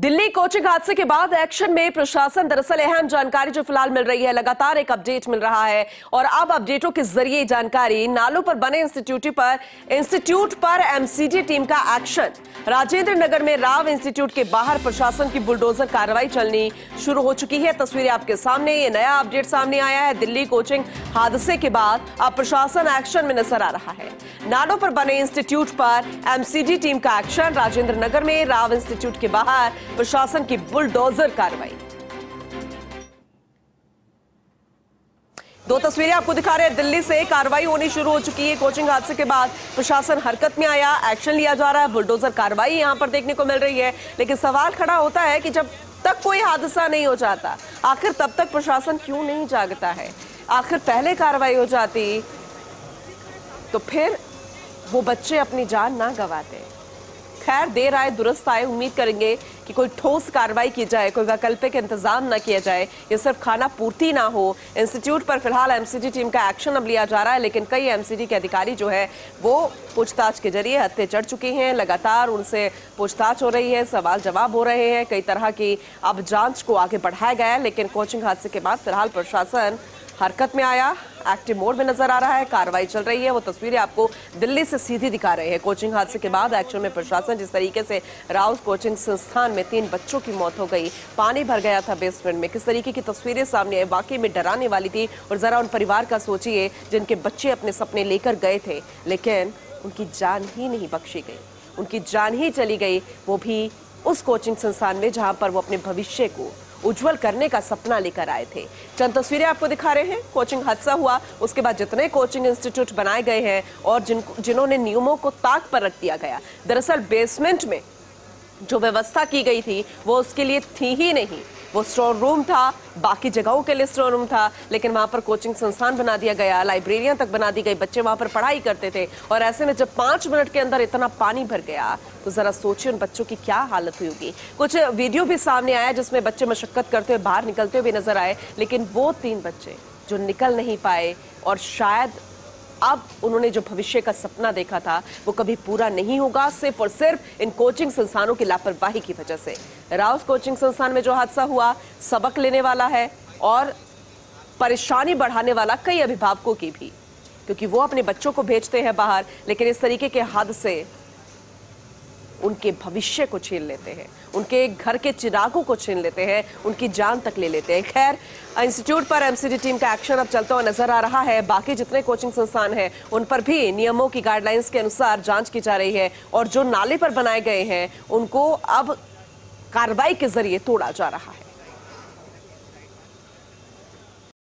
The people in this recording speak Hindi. दिल्ली कोचिंग हादसे के बाद एक्शन में प्रशासन। दरअसल अहम जानकारी जो फिलहाल मिल रही है, लगातार एक अपडेट मिल रहा है और अब अपडेटों के जरिए जानकारी। नालों पर बने इंस्टीट्यूट पर एमसीडी टीम का एक्शन। राजेंद्र नगर में राव इंस्टीट्यूट के बाहर प्रशासन की बुलडोजर कार्रवाई चलनी शुरू हो चुकी है। तस्वीरें आपके सामने, ये नया अपडेट सामने आया है। दिल्ली कोचिंग हादसे के बाद अब प्रशासन एक्शन में नजर आ रहा है। नालों पर बने इंस्टीट्यूट पर एमसीडी टीम का एक्शन। राजेंद्र नगर में राव इंस्टीट्यूट के बाहर प्रशासन की बुलडोजर कार्रवाई। दो तस्वीरें आपको दिखा रहे हैं। दिल्ली से कार्रवाई होनी शुरू हो चुकी है। कोचिंग हादसे के बाद प्रशासन हरकत में आया, एक्शन लिया जा रहा है, बुलडोजर कार्रवाई यहां पर देखने को मिल रही है। लेकिन सवाल खड़ा होता है कि जब तक कोई हादसा नहीं हो जाता, आखिर तब तक प्रशासन क्यों नहीं जागता है? आखिर पहले कार्रवाई हो जाती तो फिर वो बच्चे अपनी जान ना गंवाते। खैर, देर आए दुरुस्त आए। उम्मीद करेंगे कि कोई ठोस कार्रवाई की जाए, कोई वैकल्पिक इंतजाम ना किया जाए, ये सिर्फ खाना पूर्ति ना हो। इंस्टीट्यूट पर फिलहाल एमसीडी टीम का एक्शन अब लिया जा रहा है, लेकिन कई एमसीडी के अधिकारी जो है वो पूछताछ के जरिए हत्थे चढ़ चुके हैं। लगातार उनसे पूछताछ हो रही है, सवाल जवाब हो रहे हैं, कई तरह की अब जाँच को आगे बढ़ाया गया है। लेकिन कोचिंग हादसे के बाद फिलहाल प्रशासन हरकत में आया, एक्टिव मोड में नजर आ रहा है, कार्रवाई चल रही है। वो तस्वीरें आपको दिल्ली से सीधी दिखा रहे हैं। कोचिंग हादसे के बाद एक्शन में प्रशासन। जिस तरीके से राउ'ज़ कोचिंग संस्थान में 3 बच्चों की मौत हो गई, पानी भर गया था बेसमेंट में, किस तरीके की तस्वीरें सामने आई, वाकई में डराने वाली थी। और जरा उन परिवार का सोचिए जिनके बच्चे अपने सपने लेकर गए थे, लेकिन उनकी जान ही नहीं बख्शी गई, उनकी जान ही चली गई, वो भी उस कोचिंग संस्थान में जहाँ पर वो अपने भविष्य को उज्जवल करने का सपना लेकर आए थे। चंद तस्वीरें आपको दिखा रहे हैं। कोचिंग हादसा हुआ, उसके बाद जितने कोचिंग इंस्टीट्यूट बनाए गए हैं और जिन्होंने नियमों को ताक पर रख दिया गया। दरअसल बेसमेंट में जो व्यवस्था की गई थी वो उसके लिए थी ही नहीं। वो स्टोर रूम था, बाकी जगहों के लिए स्टोर रूम था, लेकिन वहाँ पर कोचिंग संस्थान बना दिया गया, लाइब्रेरियाँ तक बना दी गई, बच्चे वहाँ पर पढ़ाई करते थे। और ऐसे में जब 5 मिनट के अंदर इतना पानी भर गया तो ज़रा सोचिए उन बच्चों की क्या हालत हुई होगी। कुछ वीडियो भी सामने आया जिसमें बच्चे मशक्कत करते हुए बाहर निकलते हुए नजर आए, लेकिन वो 3 बच्चे जो निकल नहीं पाए और शायद अब उन्होंने जो भविष्य का सपना देखा था वो कभी पूरा नहीं होगा, सिर्फ और सिर्फ इन कोचिंग संस्थानों की लापरवाही की वजह से। राउ'ज़ कोचिंग संस्थान में जो हादसा हुआ सबक लेने वाला है और परेशानी बढ़ाने वाला कई अभिभावकों की भी, क्योंकि वो अपने बच्चों को भेजते हैं बाहर, लेकिन इस तरीके के हादसे उनके भविष्य को छीन लेते हैं, उनके घर के चिरागों को छीन लेते हैं, उनकी जान तक ले लेते हैं। खैर, इंस्टीट्यूट पर एमसीडी टीम का एक्शन अब चलता हुआ नजर आ रहा है। बाकी जितने कोचिंग संस्थान हैं उन पर भी नियमों की गाइडलाइंस के अनुसार जांच की जा रही है और जो नाले पर बनाए गए हैं उनको अब कार्रवाई के जरिए तोड़ा जा रहा है।